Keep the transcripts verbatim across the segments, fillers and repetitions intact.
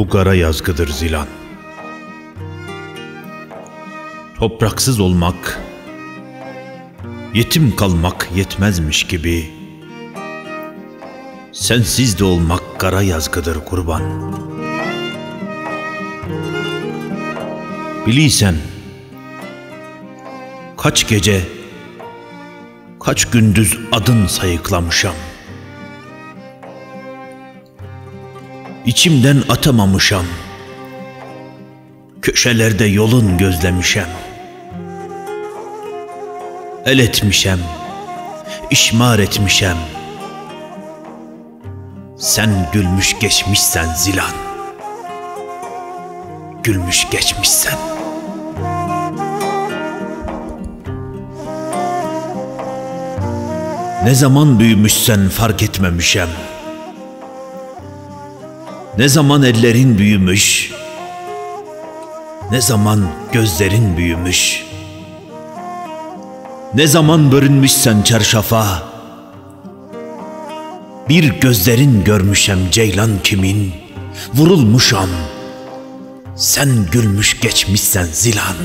bu kara yazgıdır Zilan. Topraksız olmak, yetim kalmak yetmezmiş gibi, sensiz de olmak kara yazgıdır kurban. Biliysen, kaç gece, kaç gündüz adın sayıklamışam. İçimden atamamışam, köşelerde yolun gözlemişem. El etmişem, işmar etmişem. Sen gülmüş geçmişsen Zilan, gülmüş geçmişsen. Ne zaman büyümüşsen fark etmemişem. Ne zaman ellerin büyümüş, ne zaman gözlerin büyümüş. Ne zaman bürünmüşsen çarşafa, bir gözlerin görmüşem ceylan kimin, vurulmuşam, sen gülmüş geçmişsen Zilan.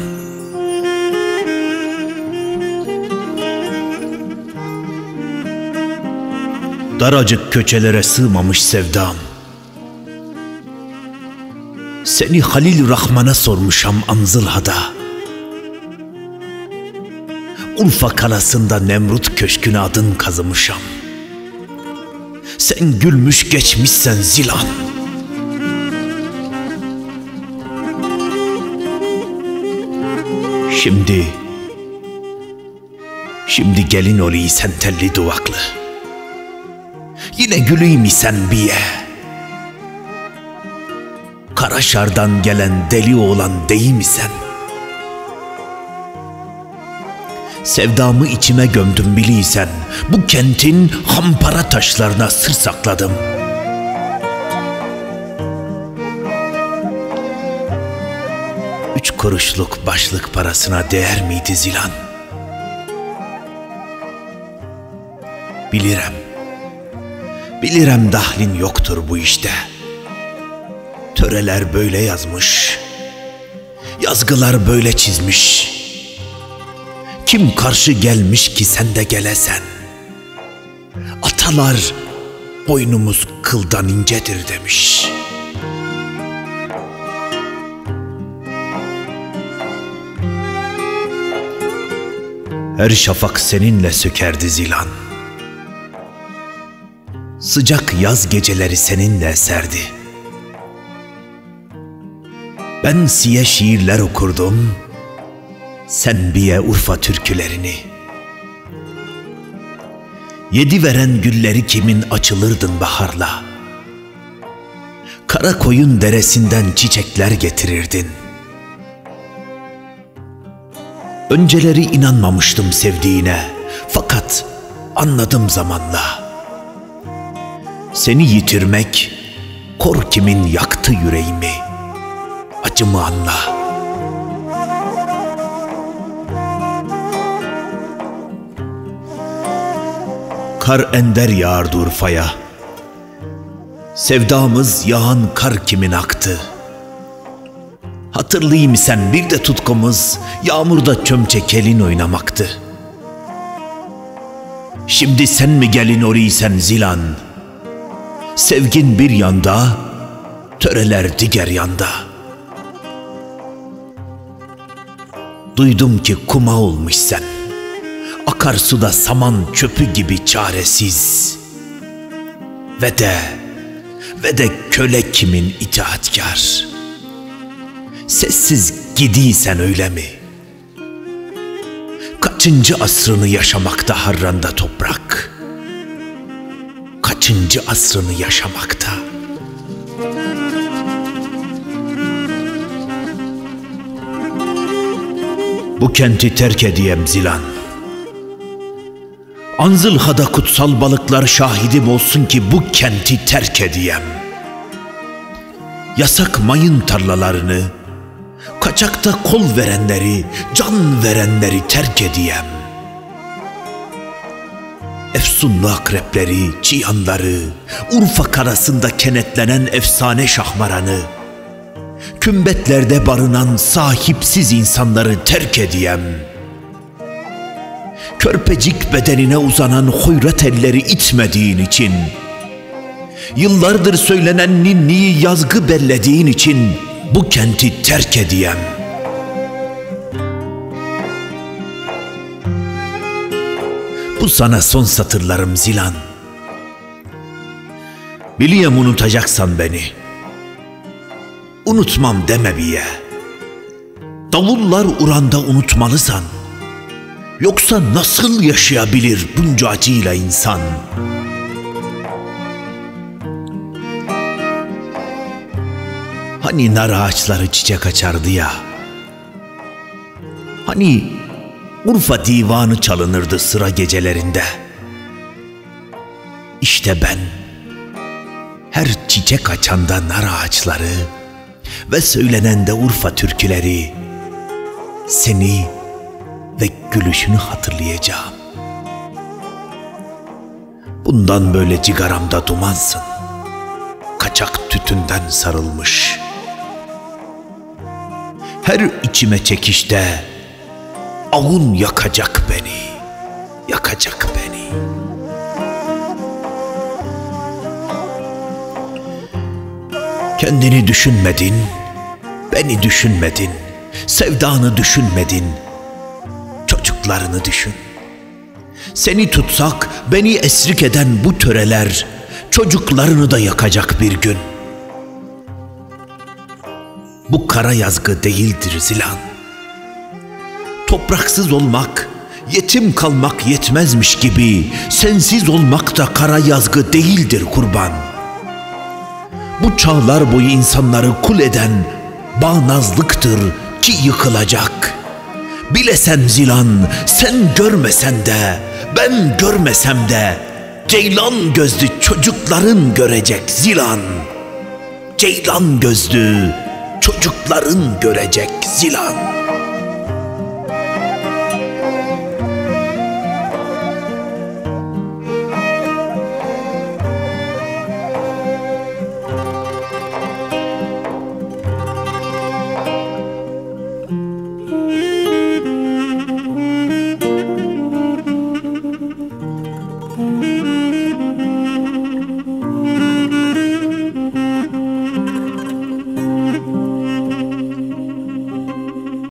Daracık köçelere sığmamış sevdam, seni Halil Rahman'a sormuşam Amzılha'da. Urfa kalasında Nemrut köşküne adın kazımışam. Sen gülmüş geçmişsen Zilan. Şimdi, şimdi gelin olayı sen telli duvaklı. Yine güleyim isen biye. Karaşar'dan gelen deli oğlan deyim isen. Sevdamı içime gömdüm biliysen, bu kentin hampara taşlarına sır sakladım. Üç kuruşluk başlık parasına değer miydi Zilan? Bilirem, bilirem dahlin yoktur bu işte. Töreler böyle yazmış, yazgılar böyle çizmiş. Kim karşı gelmiş ki sen de gelesen? Atalar boynumuz kıldan incedir demiş. Her şafak seninle sökerdi Zilan. Sıcak yaz geceleri seninle eserdi. Ben siye şiirler okurdum, sen biye Urfa türkülerini. Yedi veren gülleri kimin açılırdın baharla. Karakoyun deresinden çiçekler getirirdin. Önceleri inanmamıştım sevdiğine, fakat anladım zamanla. Seni yitirmek kor kimin yaktı yüreğimi, acımı anla. Kar ender yağardı Urfa'ya, sevdamız yağan kar kimin aktı. Hatırlayayım isen bir de tutkumuz yağmurda çömçek elin oynamaktı. Şimdi sen mi gelin oriysen Zilan? Sevgin bir yanda, töreler diğer yanda. Duydum ki kuma olmuş sen, Akarsuda saman çöpü gibi çaresiz. Ve de, ve de köle kimin itaatkar. Sessiz gidiysen öyle mi? Kaçıncı asrını yaşamakta harranda toprak? Kaçıncı asrını yaşamakta? Bu kenti terk edeyim Zilan. Amzılha'da kutsal balıklar şahidim olsun ki bu kenti terk edeyim. Yasak mayın tarlalarını, kaçakta kol verenleri, can verenleri terk edeyim. Efsunlu akrepleri, çiyanları, Urfa karasında kenetlenen efsane şahmaranı, kümbetlerde barınan sahipsiz insanları terk edeyim. Körpecik bedenine uzanan huyret elleri itmediğin için, yıllardır söylenen ninniyi yazgı bellediğin için bu kenti terk edeyim. Bu sana son satırlarım Zilan. Biliyem unutacaksan beni. Unutmam deme biye. Davullar uranda unutmalısan. Yoksa nasıl yaşayabilir bunca acıyla insan? Hani nar ağaçları çiçek açardı ya. Hani Urfa divanı çalınırdı sıra gecelerinde. İşte ben her çiçek açanda nar ağaçları ve söylenende Urfa türküleri, seni ve gülüşünü hatırlayacağım. Bundan böyle cigaramda dumansın, kaçak tütünden sarılmış. Her içime çekişte avun yakacak beni, yakacak beni. Kendini düşünmedin, beni düşünmedin, sevdanı düşünmedin, çocuklarını düşün. Seni tutsak, beni esrik eden bu töreler, çocuklarını da yakacak bir gün. Bu kara yazgı değildir Zilan. Topraksız olmak, yetim kalmak yetmezmiş gibi, sensiz olmak da kara yazgı değildir kurban. Bu çağlar boyu insanları kul eden bağnazlıktır ki yıkılacak. Bilesen Zilan, sen görmesen de, ben görmesem de, ceylan gözlü çocukların görecek Zilan. Ceylan gözlü çocukların görecek Zilan.